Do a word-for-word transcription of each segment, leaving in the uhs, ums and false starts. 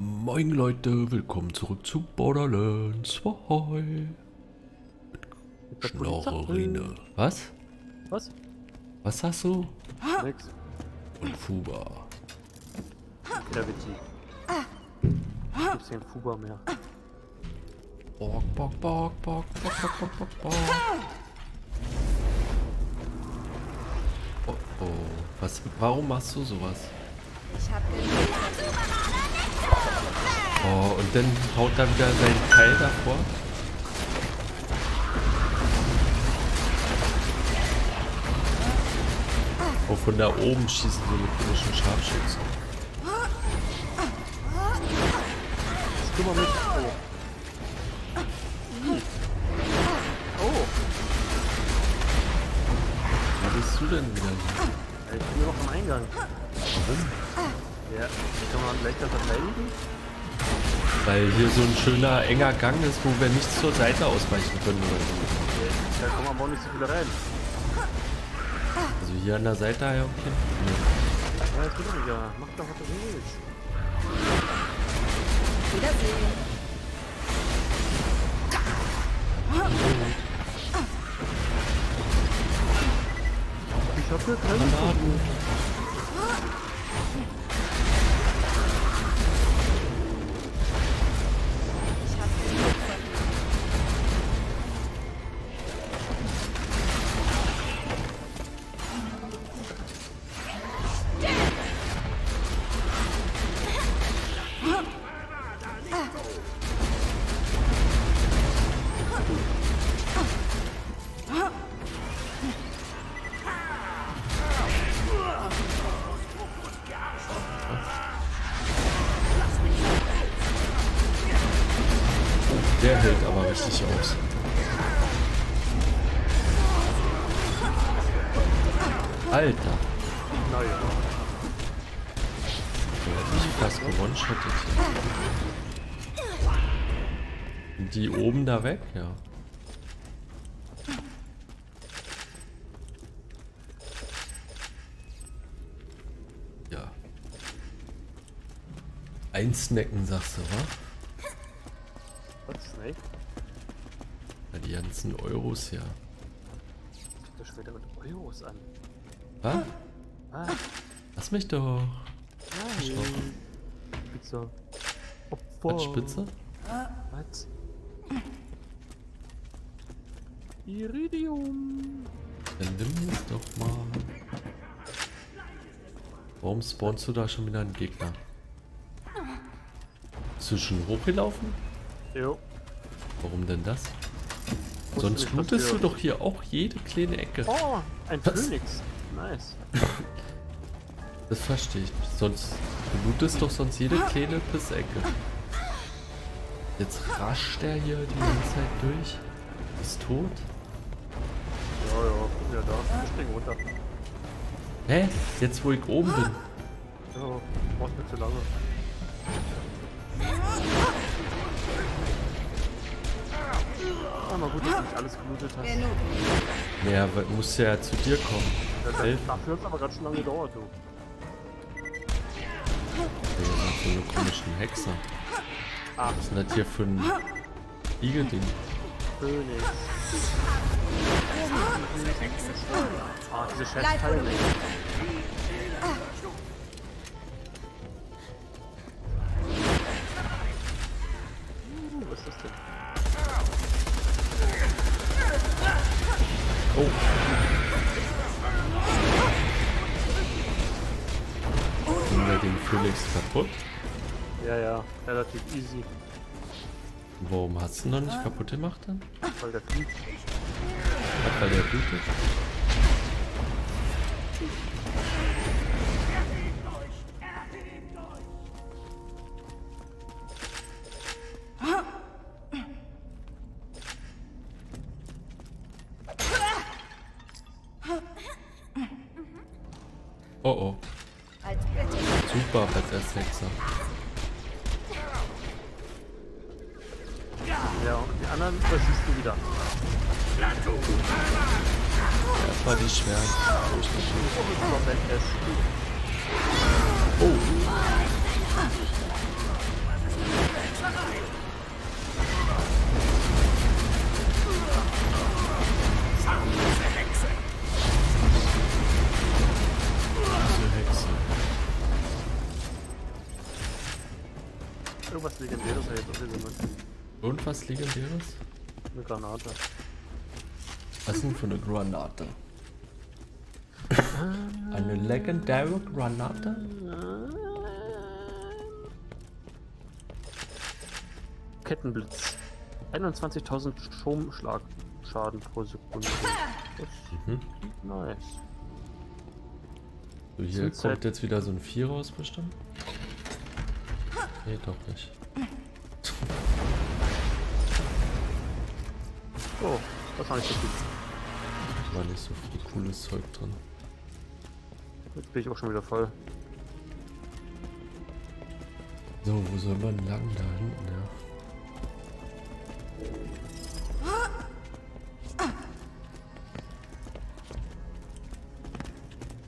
Moin Leute, willkommen zurück zu Borderlands zwei. Schnorrine. Was? Was? Was hast du? Nix. Und Fuba. Gravity. Gibt's kein Fuba mehr. Borg, borg, borg, borg, borg, borg, borg, borg. Oh oh. Was, warum machst du sowas? Ich hab den... Oh, und dann haut er wieder seinen Teil davor. Oh, von da oben schießen so mit komischen Scharfschützen. Guck mal mit. Oh. Oh. Was bist du denn wieder? Ich bin noch am Eingang. Warum? Ja, kann man gleich da verteidigen? Weil hier so ein schöner, enger Gang ist, wo wir nicht zur Seite ausweichen können. Da kommen wir aber auch nicht so viele rein. Also hier an der Seite, ja, okay. Ja, ist weniger. Mach doch, was du willst. Wiedersehen. Ich hab hier Granaten. Der hält aber richtig aus. Alter. Na ja. Ich hab das gewonnen, schottet. Die oben da weg, ja. Ja. Einsnacken, sagst du, wa? Na, die ganzen Euros, ja. Du später mit Euros an. Was? Ah. Lass mich doch. Nein. Spitze. Opfer. Hat Spitze? Was? Iridium. Dann nimm es doch mal. Warum spawnst du da schon wieder einen Gegner? Bist du schon hochgelaufen? Jo. Warum denn das? Wusste Sonst lootest du doch hier auch jede kleine Ecke. Oh, ein Phönix. Nice. Das verstehe ich nicht. Sonst du lootest doch sonst jede kleine Pissecke. Jetzt rascht er hier die ganze Zeit durch. Ist tot. Ja, ja, bin ja da. Ich spring runter. Hä? Jetzt wo ich oben bin. Ja, brauchst nicht zu lange. Mal gut, dass du nicht alles gelootet hast. Ja, weil musst ja zu dir kommen. Ja, dafür hat es aber gerade schon lange gedauert, du. Das sind so komischen Hexer. Was ist denn das hier für ein Igel-Ding? Phönix. Ah, diese Scheißteile. Oh. Haben wir den Phönix kaputt? Ja, ja, relativ easy. Warum hast du ihn noch nicht kaputt gemacht dann? Weil der blutet. Ach, weil der blutet? Oh oh. Super, als erst Hexer. Ja, und die anderen versiehst du wieder. Das war die schweren. Oh. Irgendwas Legendäres hätte ich das gemacht. Und was Legendäres? Eine Granate. Was ist denn für eine Granate? Eine legendäre Granate? Kettenblitz. einundzwanzigtausend Stromschlagschaden pro Sekunde. Das mhm. Nice. So, hier Sind kommt jetzt wieder so ein Vier raus bestimmt. Nee, doch nicht. Oh, das war nicht so viel. Da war nicht so viel cooles Zeug drin. Jetzt bin ich auch schon wieder voll. So, wo soll man lang? Da hinten, ja.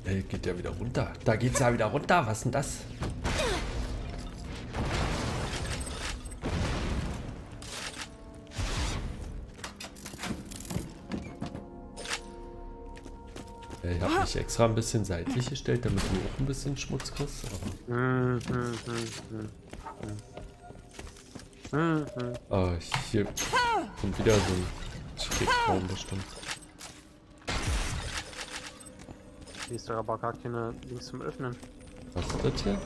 Hey, geht ja wieder runter. Da geht's ja wieder runter. Was denn das? Ich habe mich extra ein bisschen seitlich gestellt, damit du auch ein bisschen Schmutz kriegst. Aber oh, hier kommt wieder so ein Schrägbaum bestimmt. Hier ist doch aber gar keine Dings zum Öffnen. Was ist das hier?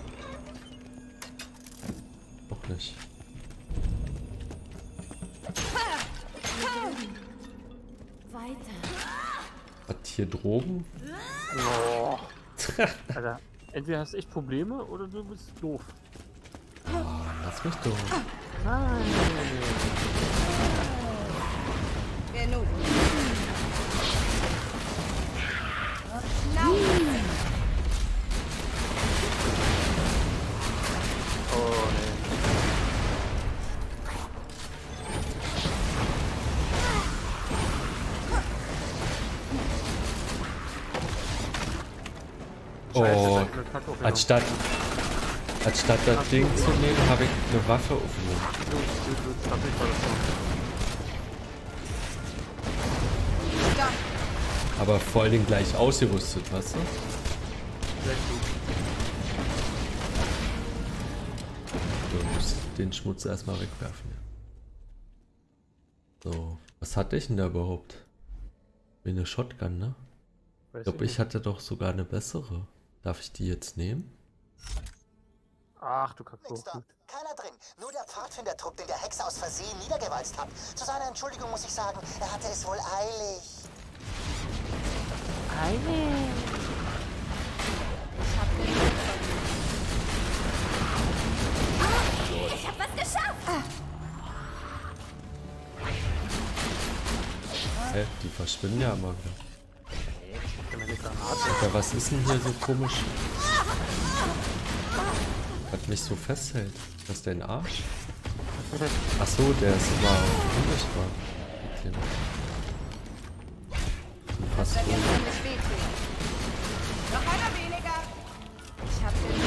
Noch nicht. Weiter. Hat hier Drogen? Oh. Alter, entweder hast du echt Probleme oder du bist doof. Oh, lass mich doof. Nein. Genug. Oh, anstatt, anstatt das Ding zu nehmen, habe ich eine Waffe aufgenommen. Aber vor allen Dingen gleich ausgerüstet, weißt du? Du musst den Schmutz erstmal wegwerfen. So, was hatte ich denn da überhaupt? Wie eine Shotgun, ne? Ich glaube, ich hatte doch sogar eine bessere. Darf ich die jetzt nehmen? Ach, du kannst so. Keiner drin, nur der Pfadfindertrupp, den der Hexer aus Versehen niedergewalzt hat. Zu seiner Entschuldigung muss ich sagen, er hatte es wohl eilig. Eilig? Ich hab, ah, ich hab was geschafft! Ah. Hä, die verschwinden ja immer wieder. Alter, was ist denn hier so komisch? Was mich so festhält? Was ist denn ein Arsch? Achso, der ist mal unsichtbar. Passt gut. Noch einer weniger. Ich hab den Mund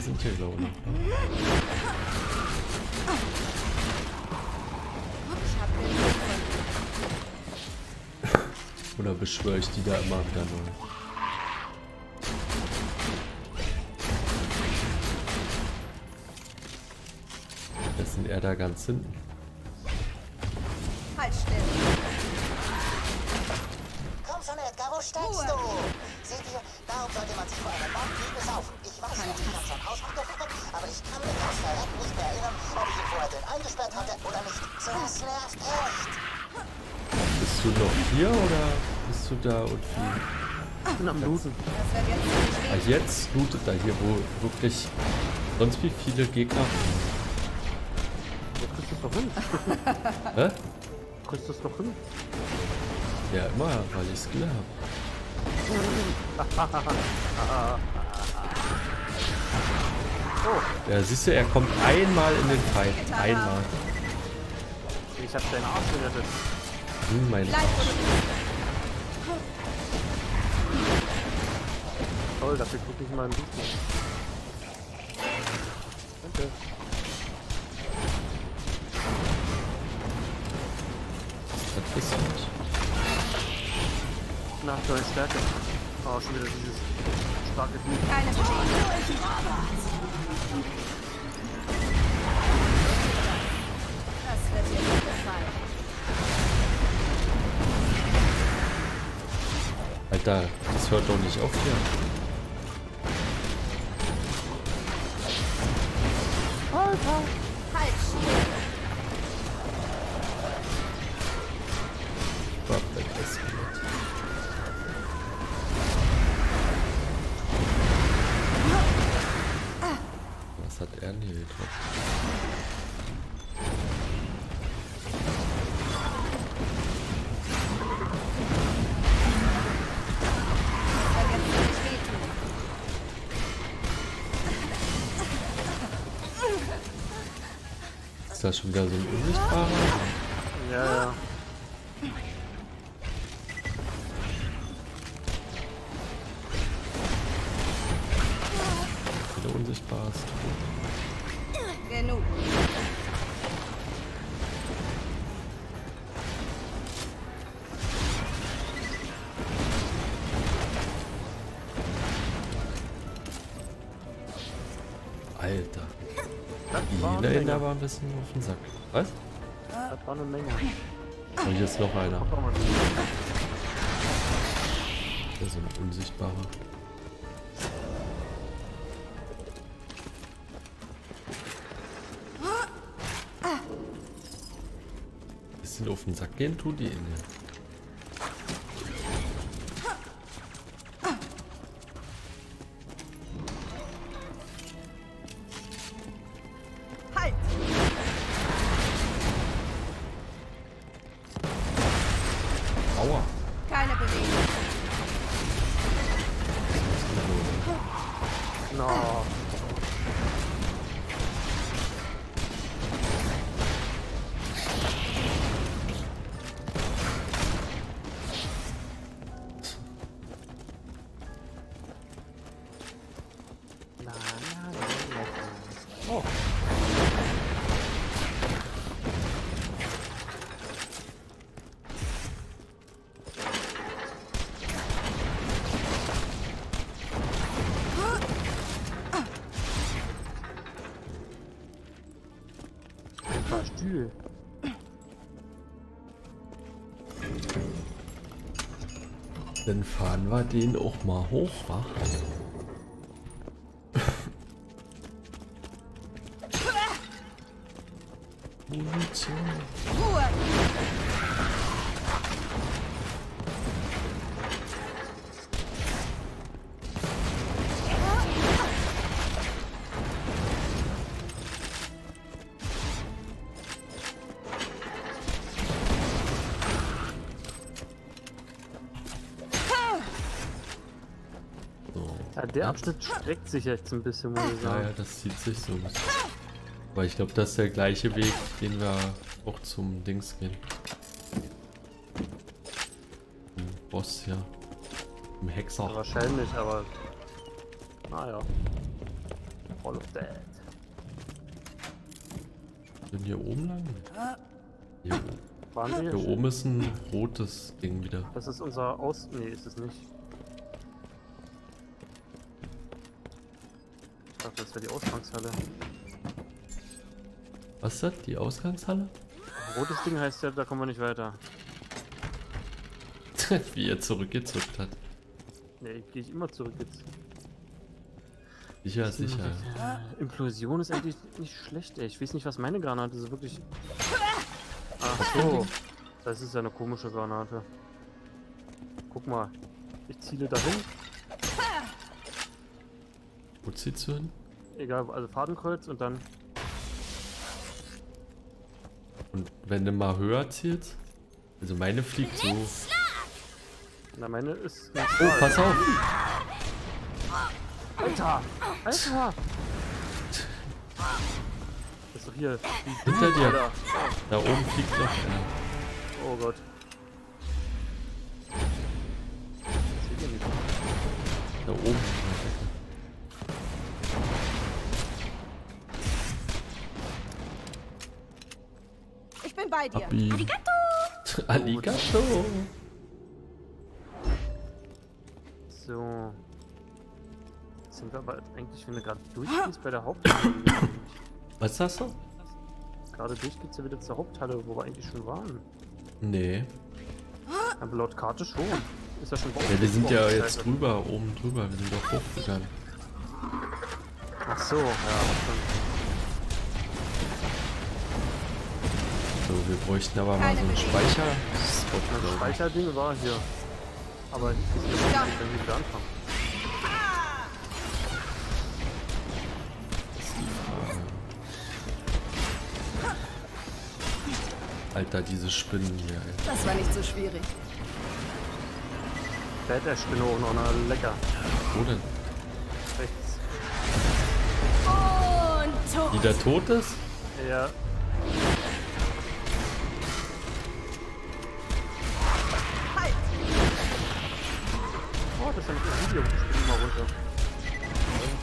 sind hier, glaube ich. Oder beschwöre ich die da immer wieder neu? Das sind eher da ganz hinten. Halt still. Komm schon, Edgar, wo steckst du? Seht ihr, darum sollte man sich vor einer Bank nie besaufen. Ich weiß nicht, ich hab's schon ausgedrückt, aber ich kann mich aus der Welt nicht mehr erinnern, ob ich ihn vorher denn eingesperrt hatte oder nicht. So, das nervt echt. Bist du noch hier oder bist du da und wie? Ich bin am Looten. Ah, jetzt lootet er hier, wo wirklich sonst wie viele Gegner. Du kriegst das doch hin. Hä? Du kriegst das doch hin. Ja, immer, weil ich Skill habe. Ja, siehst du, er kommt einmal in den Fight. Einmal. Ich hab deinen Arsch gerettet. Hm, mein Arsch. Toll, dafür guck ich mal ein bisschen. Danke. Interessant. Nach der Stärke. Oh, schon wieder dieses starke Ding. Das wird dir nicht gefallen. Alter, das hört doch nicht auf hier. Alter! Halt, Stier! Was hat er denn hier getroffen? Ist das schon wieder so ein Unsichtbarer? Ja, ja. Unsichtbarst. Genug. Alter. Die Länder war ein bisschen auf den Sack. Was? Das war eine Menge. Und hier ist noch einer. Das ist ein Unsichtbarer. Auf den Sack gehen tut die Insel. Halt! Aua! Keine Bewegung. No. Oh. Ein paar Stühle. Dann fahren wir den auch mal hoch, wa? Ruhe! Ja, der Abschnitt streckt sich jetzt ein bisschen, muss ich sagen. Ja, das zieht sich so ein bisschen. Aber ich glaube, das ist der gleiche Weg, den wir auch zum Dings gehen. Im Boss hier. Im Hexer. Ja, wahrscheinlich, aber. Naja. All of that. Sind hier oben lang? Hier, Waren hier oben schon? Ist ein rotes Ding wieder. Das ist unser Aus. Nee, ist es nicht. Ich dachte, das wäre die Ausgangshalle. Was ist das? Die Ausgangshalle? Rotes Ding heißt ja, da kommen wir nicht weiter. Wie er zurückgezückt hat. Nee, gehe ich immer zurück jetzt. Sicher, ich sicher. Ja. Implosion ist eigentlich nicht schlecht, ey. Ich weiß nicht, was meine Granate ist. Wirklich. Ach so. Das ist ja eine komische Granate. Guck mal. Ich ziele dahin. Wo ziehst du hin? Egal, also Fadenkreuz und dann. Und wenn du mal höher zielst, also meine fliegt so. Na, meine ist. Oh, pass auf! Alter! Alter! Das ist doch hier. Hinter dir. Alter. Da oben fliegt noch einer. Oh Gott. Da oben. Bei dir. Arigato! Alika Show. So. Sind wir aber eigentlich, wenn du gerade durchgehst, bei der Haupthalle. Was hast du? Gerade durch geht's ja wieder zur Haupthalle, wo wir eigentlich schon waren. Nee. Aber laut Karte schon. Ist ja schon drauf. Ja, wir sind ja jetzt drüber, oben drüber. Wir sind doch hochgegangen. Ach so, ja. So, wir bräuchten aber mal so einen Speicher. Das Speicherding war hier. Aber ich weiß nicht, wenn wir wieder anfangen. Alter, diese Spinnen hier, ey. Das war nicht so schwierig. Da hätte der Spinne auch noch eine lecker. Wo denn? Rechts. Und tot. Die da tot ist? Ja. Halt! Oh, das ist ja nicht das Video. Ich springe mal runter.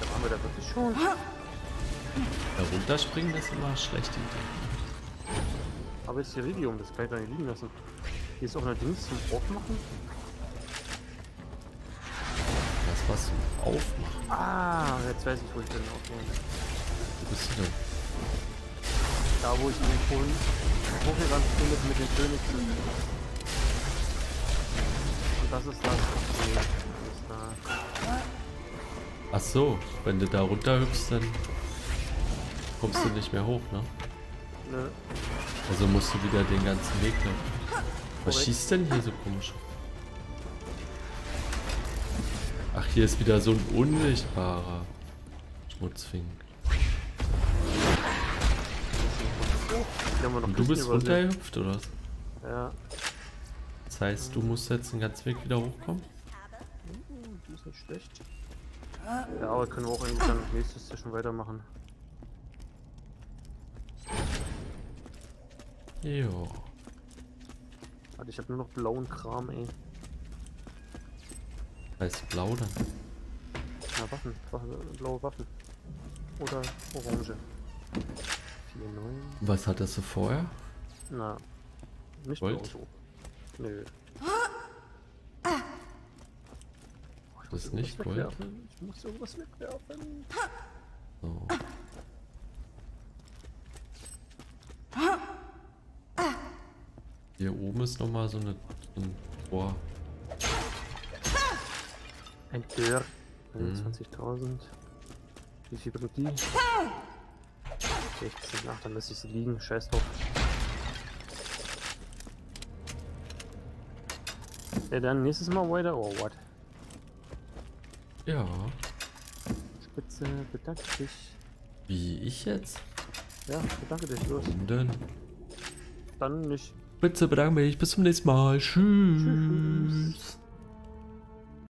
Da waren wir da wirklich schon. Da runterspringen ist immer schlecht. Aber ist Iridium, das kann ich da nicht liegen lassen. Hier ist auch noch Dings zum Aufmachen. Das was zum Aufmachen? Ah, jetzt weiß ich, wo ich denn aufmachen. Wo bist du denn? Da, wo ich in den Kohlen hochgerannt bin mit den Phönixen. Und das ist das. Okay, das ist da. Ach so, wenn du da runter hüpfst, dann kommst du nicht mehr hoch, ne? Nö. Also musst du wieder den ganzen Weg laufen. Was Korrekt. Schießt denn hier so komisch? Ach, hier ist wieder so ein unsichtbarer Schmutzfink. Und du bist runtergehüpft, oder was? Ja. Das heißt, du musst jetzt den ganzen Weg wieder hochkommen? Das ist nicht schlecht. Ja, aber können wir auch irgendwie dann nächstes Session weitermachen. Jo. Warte, ich hab nur noch blauen Kram, ey. Was ist blau dann? Na, Waffen. Blaue Waffen. Oder orange. vier neun. Was hattest du vorher? Na. Nicht blau so. Nö. Ich das ist nicht Gold. Wegwerfen. Ich muss irgendwas wegwerfen. So. Hier oben ist nochmal so eine, ein Tor. Ein Tür. Mhm. zwanzigtausend. Wie viel bringt die? sechzehn. Ach, dann lasse ich sie liegen. Scheiß drauf. Ja, dann nächstes Mal weiter. Oh, what? Ja. Spitze, bedanke dich. Wie, ich jetzt? Ja, bedanke dich. Los. Warum denn? Dann nicht. Bitte bedanke mich. Bis zum nächsten Mal. Tschüss. Tschüss.